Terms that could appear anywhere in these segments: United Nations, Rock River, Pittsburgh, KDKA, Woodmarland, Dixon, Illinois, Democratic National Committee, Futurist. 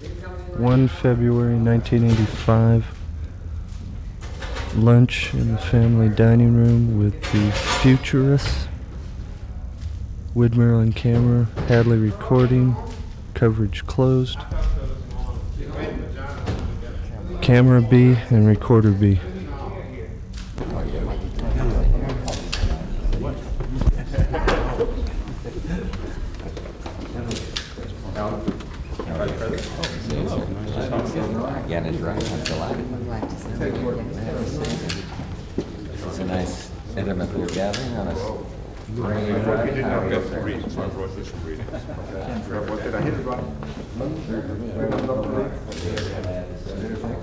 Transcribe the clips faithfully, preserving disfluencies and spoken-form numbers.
the first of February nineteen eighty-five, lunch in the family dining room with the Futurists, Woodmarland camera, Hadley recording, coverage closed, camera B and recorder B. Yeah, it's right. It's a nice, intimate little gathering on a spring. I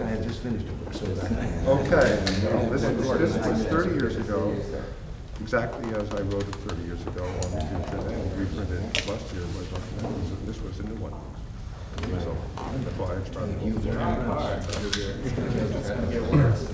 had just finished it. Okay. This was thirty years ago, exactly as I wrote it thirty years ago on the future that reprinted last year. This was a new one. So that's why I started. You very much. It works.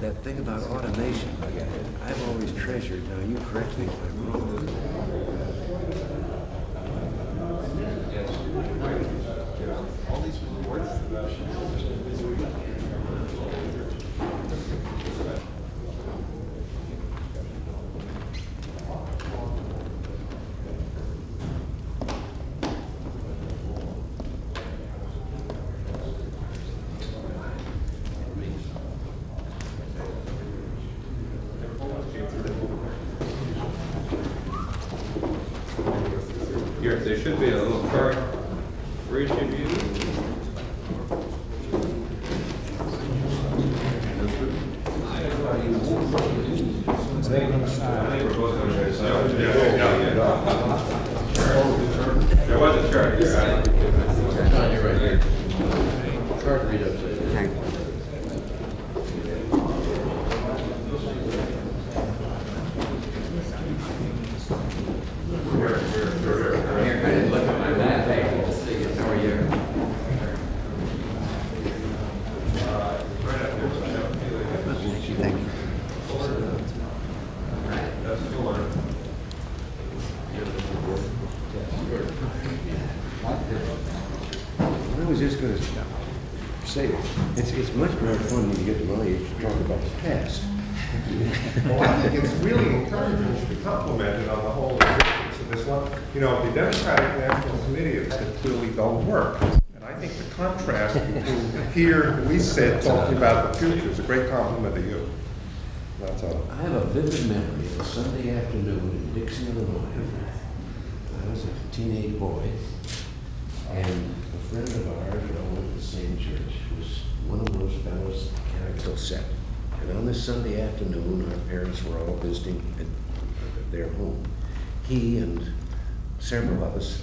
That thing about automation, I've always treasured. Now you correct me if I'm wrong. All these rewards. Here, there should be a little card for each of you. There was a chart here, right? John, you're right here. Chart readout. I was just going to say that it's, it's much more fun when you get to my age to talk about the past. Well, I think it's really encouraging to be complimented on the whole existence of this one. You know, the Democratic National Committee has clearly done work. And I think the contrast between here we sit talking about the future is a great compliment to you. That's all. I have a vivid memory of a Sunday afternoon in Dixon, Illinois. I was a teenage boy. And a friend of ours, and I went to the same church, was one of those fellows that I still set. And on this Sunday afternoon, our parents were all visiting at their home. He and several of us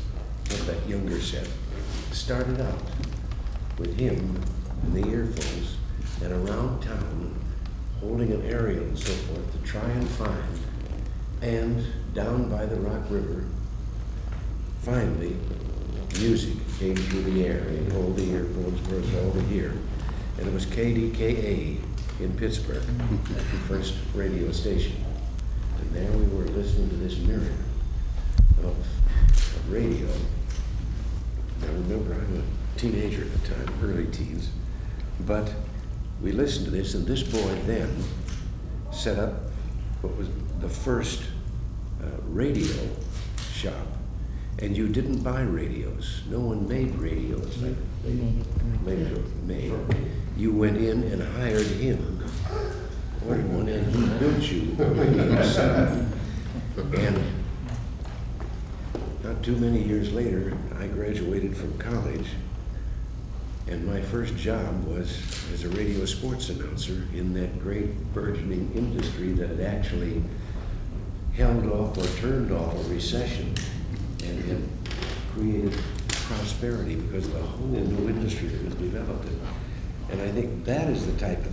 of that younger set started out with him in the earphones and around town, holding an aerial and so forth to try and find, and down by the Rock River, finally, music came through the air, and hold the earphones for us all to hear. And it was K D K A in Pittsburgh, the first radio station. And there we were listening to this mirror of, of radio. Now remember, I'm a teenager at the time, early teens, but we listened to this, and this boy then set up what was the first uh, radio shop. And you didn't buy radios. No one made radios. Like they later made. You went in and hired him, ordered one, and he built you. And not too many years later, I graduated from college, and my first job was as a radio sports announcer in that great burgeoning industry that had actually held off or turned off a recession. And, and created prosperity because of the whole new industry that was developed. And I think that is the type of